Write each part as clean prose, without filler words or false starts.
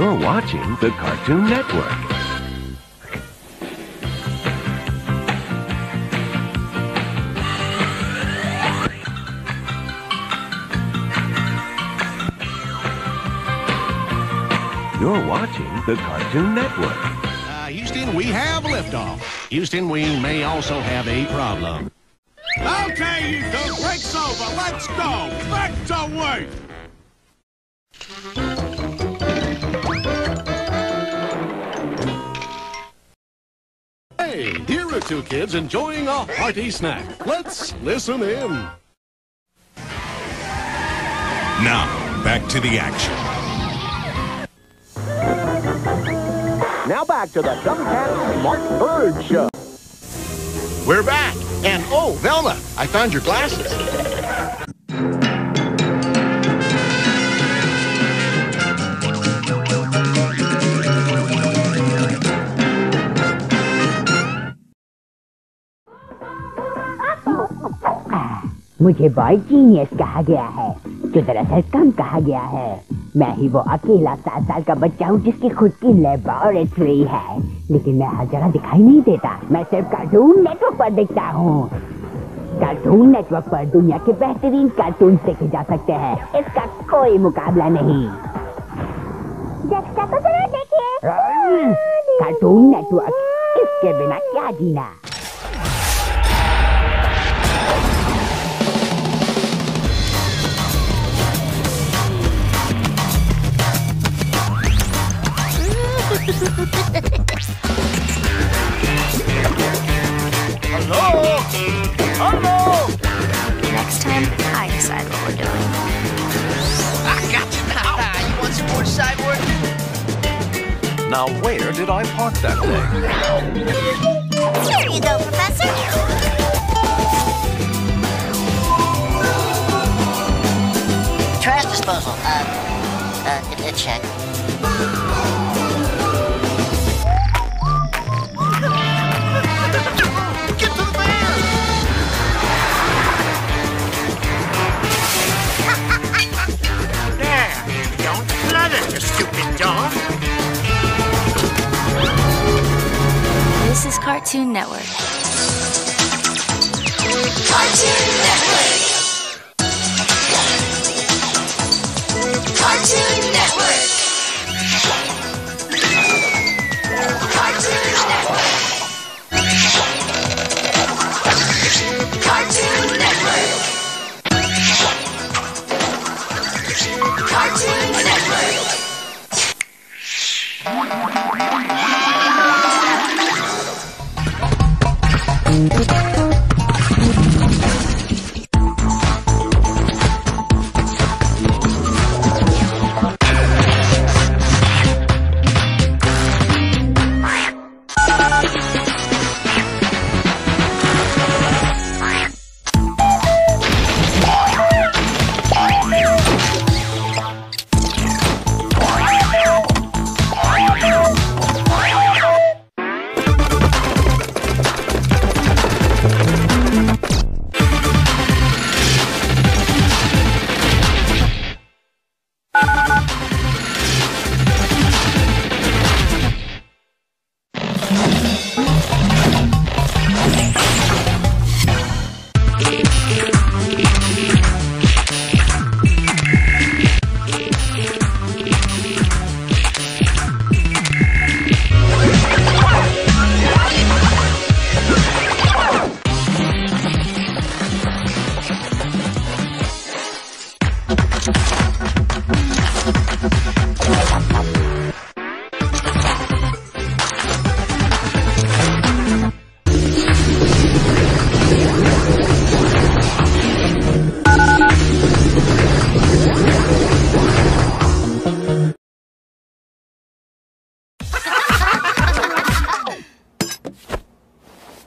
You're watching the Cartoon Network. You're watching the Cartoon Network. Houston, we have liftoff. Houston, we may also have a problem. Okay, you two, break's over. Let's go. Back to work. Hey, here are two kids enjoying a hearty snack. Let's listen in. Now, back to the action. Now back to the Dumb Cat Smart Bird Show. We're back. And oh, Velma, I found your glasses. मुझे boy genius कहा गया है, जो दरअसल कम कहा गया है। मैं ही वो अकेला 7 साल का बच्चा हूँ जिसकी खुद की लेबोरेटरी है, लेकिन मैं हर जगह दिखाई नहीं देता। मैं सिर्फ कार्टून नेटवर्क पर दिखता हूँ। कार्टून नेटवर्क पर दुनिया के बेहतरीन कार्टून देखे जा सकते हैं, इसका कोई मुकाबला नहीं। कार्टून नेटवर्क, इसके बिना क्या जीना। Hello? Hello? Next time, I decide what we're doing. I got you now. You want some more sideboard? Now, where did I park that thing? Here you go, Professor. Trash disposal. Check. This is Cartoon Network. Cartoon Network. Cartoon Network. Cartoon Network. Cartoon Network. Cartoon Network.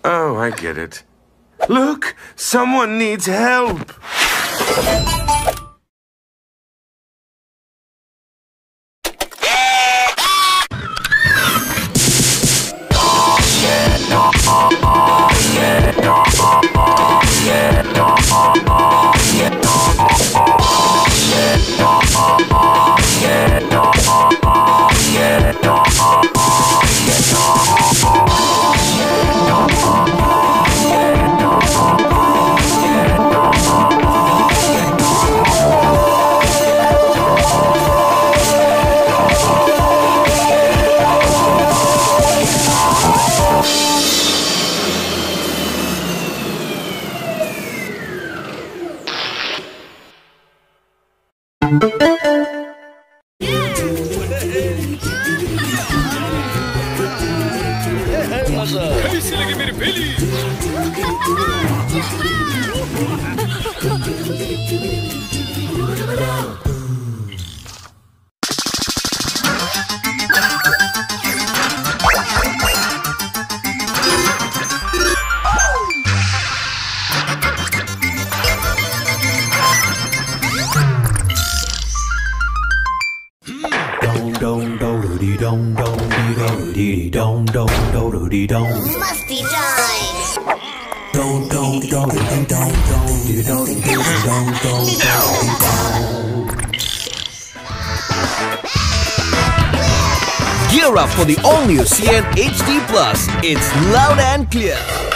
Oh, I get it. Look, someone needs help. Gear up for the all-new CN HD Plus. It's loud and clear.